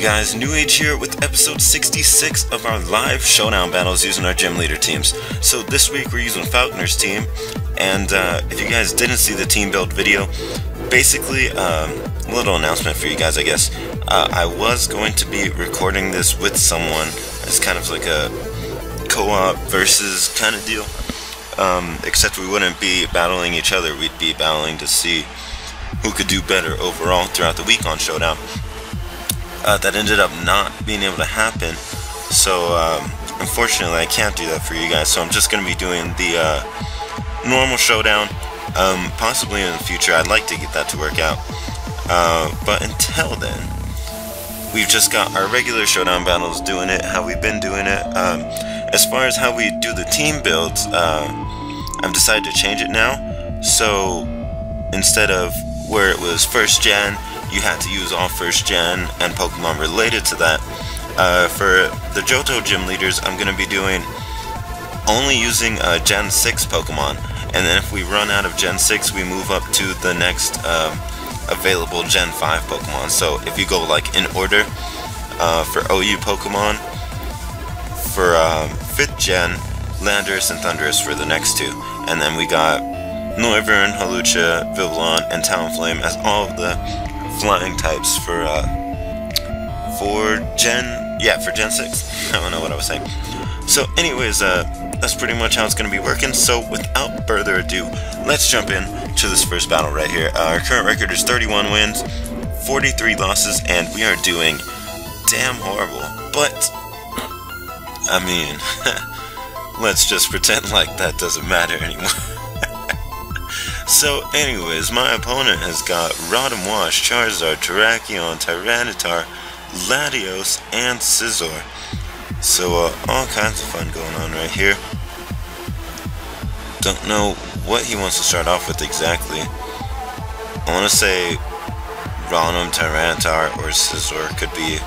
you guys, New Age here with episode 66 of our live showdown battles using our gym leader teams. So this week we're using Falconer's team, and if you guys didn't see the team build video, basically a little announcement for you guys, I guess. I was going to be recording this with someone as kind of like a co-op versus kind of deal, except we wouldn't be battling each other, we'd be battling to see who could do better overall throughout the week on Showdown. That ended up not being able to happen, so unfortunately I can't do that for you guys, so I'm just going to be doing the normal Showdown. Possibly in the future I'd like to get that to work out, but until then we've just got our regular Showdown battles doing it how we've been doing it. As far as how we do the team builds, I've decided to change it now, so instead of where it was first gen, you had to use all first gen and Pokemon related to that. For the Johto gym leaders, I'm going to be doing only using gen 6 Pokemon, and then if we run out of gen 6 we move up to the next available gen 5 Pokemon. So if you go like in order, for OU Pokemon, for 5th gen, Landorus and Thundurus for the next two, and then we got Noivern, Hawlucha, Vivillon, and Talonflame as all of the flying types for Gen 6. I don't know what I was saying. So anyways, that's pretty much how it's going to be working. So without further ado, let's jump in to this first battle right here. Our current record is 31 wins, 43 losses, and we are doing damn horrible. But, I mean, let's just pretend like that doesn't matter anymore. So anyways, my opponent has got Rotom-Wash, Charizard, Terrakion, Tyranitar, Latios, and Scizor. So all kinds of fun going on right here. Don't know what he wants to start off with exactly. I want to say Rotom, Tyranitar, or Scizor could be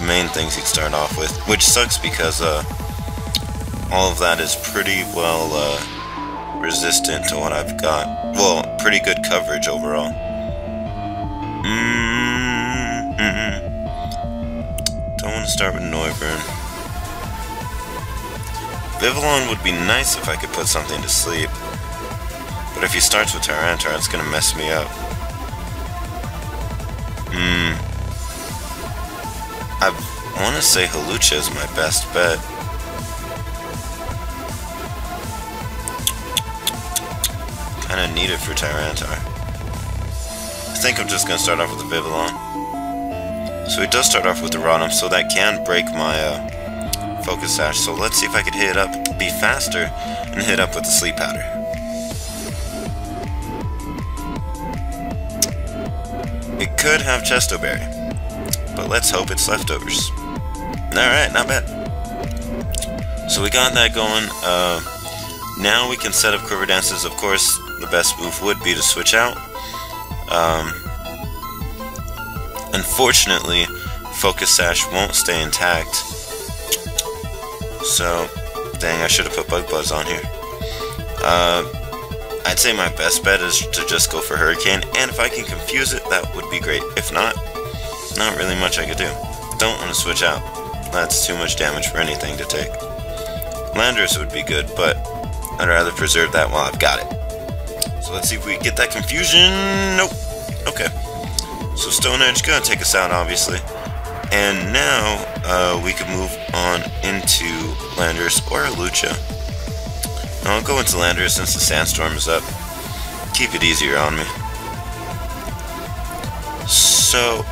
the main things he'd start off with, which sucks because all of that is pretty well resistant to what I've got. Well, pretty good coverage overall. Don't want to start with Noivern. Vivillon would be nice if I could put something to sleep, but if he starts with Tyranitar, it's going to mess me up. I want to say Hawlucha is my best bet. Kind of needed for Tyranitar. I think I'm just going to start off with the Vivillon. So he does start off with the Rotom, so that can break my Focus Sash. So let's see if I could hit up, be faster, and hit up with the Sleep Powder. It could have Chesto Berry, but let's hope it's leftovers. Alright, not bad. So we got that going. Now we can set up Quiver Dances. Of course, the best move would be to switch out. Unfortunately, Focus Sash won't stay intact. So, dang, I should have put Bug Buzz on here. I'd say my best bet is to just go for Hurricane, and if I can confuse it, that would be great. If not, not really much I could do. Don't want to switch out. That's too much damage for anything to take. Landorus would be good, but I'd rather preserve that while I've got it. So let's see if we get that confusion. Nope. Okay. So Stone Edge gonna take us out, obviously. And now we can move on into Landorus or Hawlucha. I'll go into Landorus since the Sandstorm is up. Keep it easier on me. So,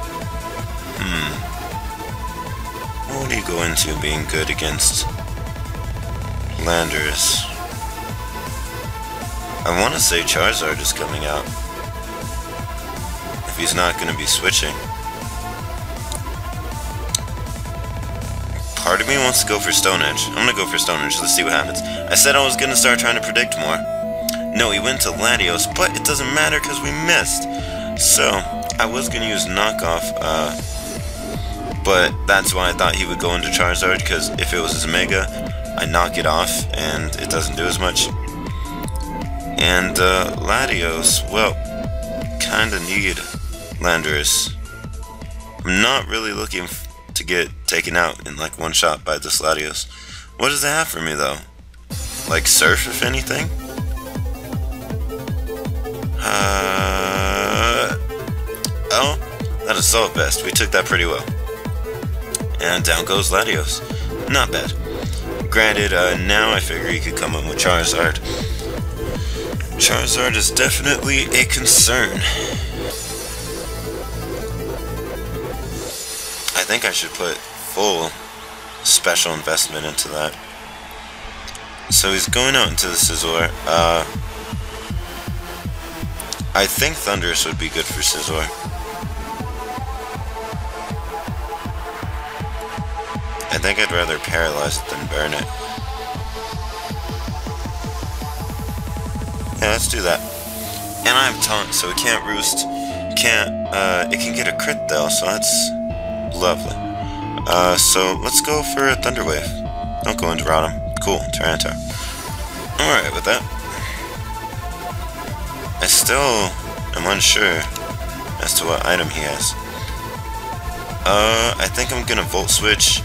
what do you go into being good against Landorus? I want to say Charizard is coming out, if he's not going to be switching. Part of me wants to go for Stone Edge. I'm going to go for Stone Edge. Let's see what happens. I said I was going to start trying to predict more. No, he went to Latios, but it doesn't matter because we missed. So, I was going to use Knockoff, but that's why I thought he would go into Charizard, because if it was his Mega, I knock it off and it doesn't do as much. And Latios, well, kinda need Landorus. I'm not really looking to get taken out in like one shot by this Latios. What does it have for me though? Like Surf if anything? Oh, that Assault Vest. We took that pretty well. And down goes Latios. Not bad. Granted, now I figure he could come up with Charizard. Charizard is definitely a concern. I think I should put full special investment into that. So he's going out into the Scizor. I think Thundurus would be good for Scizor. I think I'd rather paralyze it than burn it. Yeah, let's do that. And I have Taunt, so it can't Roost. It can get a crit though, so that's lovely. So let's go for a Thunder Wave. Don't go into Rotom. Cool, Tyranitar. Alright with that. I still am unsure as to what item he has. I think I'm gonna Volt Switch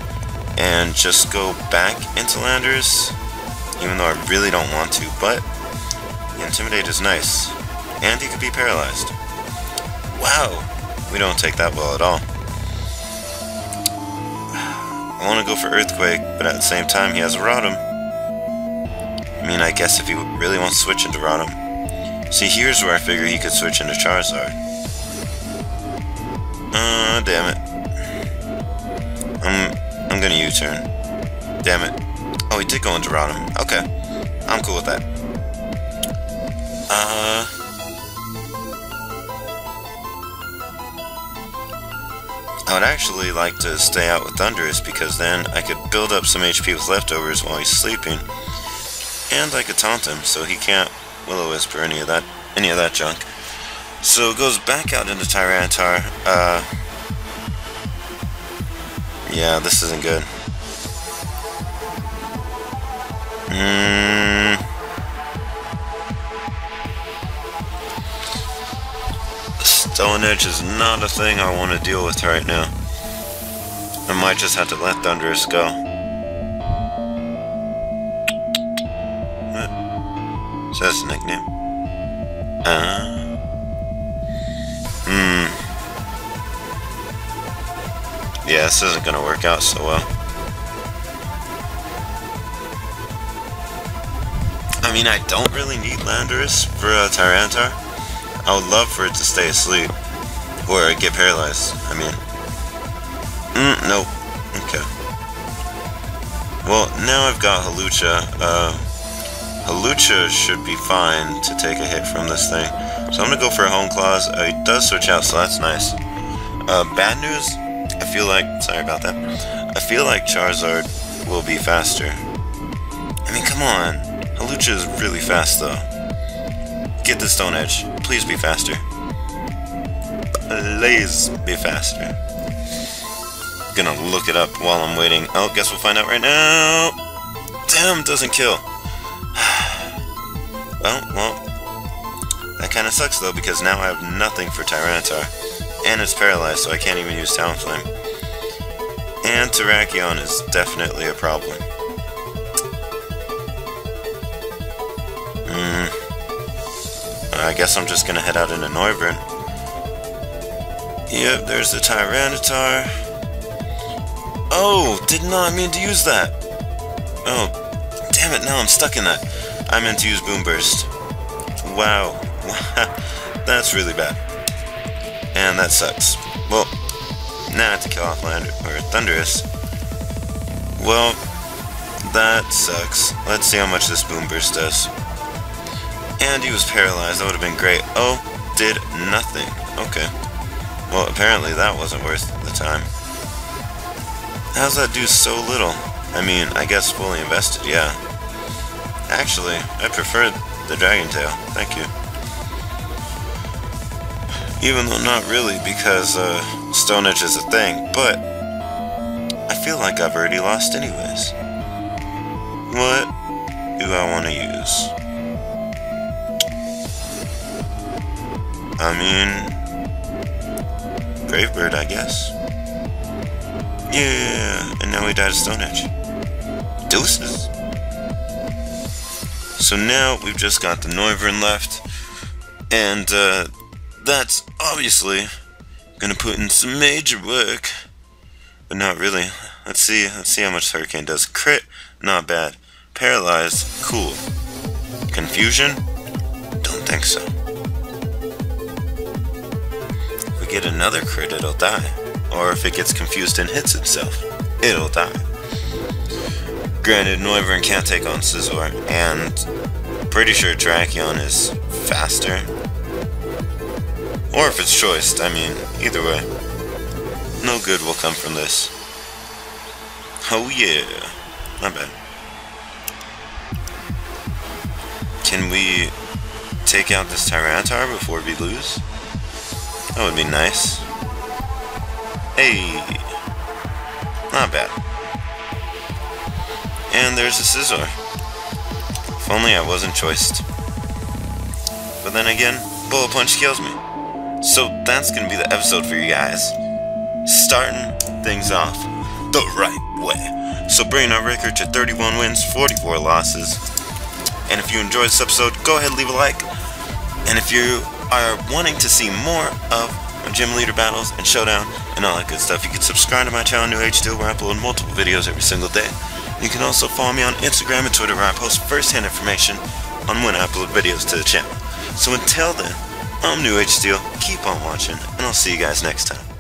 and just go back into Landorus, even though I really don't want to, but Intimidate is nice. And he could be paralyzed. Wow! We don't take that well at all. I want to go for Earthquake, but at the same time he has a Rotom. I mean, I guess if he really wants to switch into Rotom. See, here's where I figure he could switch into Charizard. Damn it. I'm gonna U-turn. Damn it. Oh, he did go into Rotom. Okay. I'm cool with that. I would actually like to stay out with Thundurus because then I could build up some HP with leftovers while he's sleeping. And I could taunt him so he can't Will-O-Wisp or any of that junk. So it goes back out into Tyranitar. Yeah, this isn't good. Stone Edge is not a thing I want to deal with right now. I might just have to let Thundurus go. What? Is that his nickname? Yeah, this isn't gonna work out so well. I mean, I don't really need Landorus for Tyranitar. I would love for it to stay asleep. Or get paralyzed, I mean. Nope. Okay. Well, now I've got Hawlucha. Hawlucha should be fine to take a hit from this thing. So I'm gonna go for a Home Claws. It does switch out, so that's nice. Bad news? I feel like, sorry about that, I feel like Charizard will be faster. I mean, come on. Hawlucha is really fast, though. Get the Stone Edge. Please be faster. Please be faster. Gonna look it up while I'm waiting. Oh, guess we'll find out right now. Damn, doesn't kill. Well, that kind of sucks, though, because now I have nothing for Tyranitar. And it's paralyzed, so I can't even use Talonflame. And Terrakion is definitely a problem. I guess I'm just gonna head out into Noivern. Yep, there's the Tyranitar. Oh, did not mean to use that. Oh, damn it, now I'm stuck in that. I meant to use Boom Burst. Wow. That's really bad. And that sucks. Well, now I have to kill off Thundurus. Well, that sucks. Let's see how much this Boom Burst does. And he was paralyzed. That would have been great. Oh, did nothing. Okay. Well, apparently that wasn't worth the time. How's that do so little? I mean, I guess fully invested, yeah. Actually, I prefer the Dragon Tail. Thank you. Even though not really, because Stone Edge is a thing, but I feel like I've already lost anyways. What do I want to use? I mean, Brave Bird, I guess. Yeah, and now we died of Stone Edge. Deuces. So now we've just got the Noivern left, and that's obviously gonna put in some major work, but not really. Let's see how much Hurricane does. Crit, not bad. Paralyzed, cool. Confusion? Don't think so. If we get another crit, it'll die. Or if it gets confused and hits itself, it'll die. Granted, Noivern can't take on Scizor, and pretty sure Dracheon is faster. Or if it's choiced, I mean, either way. No good will come from this. Oh yeah, not bad. Can we take out this Tyranitar before we lose? That would be nice. Hey, not bad. And there's a Scizor. If only I wasn't choiced. But then again, Bullet Punch kills me. So that's gonna be the episode for you guys. Starting things off the right way. So bringing our record to 31 wins, 44 losses. And if you enjoyed this episode, go ahead and leave a like. And if you are wanting to see more of gym leader battles and showdown and all that good stuff, you can subscribe to my channel NewAgeSteel, where I upload multiple videos every single day. You can also follow me on Instagram and Twitter, where I post first-hand information on when I upload videos to the channel. So until then, I'm NewAgeSteel, keep on watching, and I'll see you guys next time.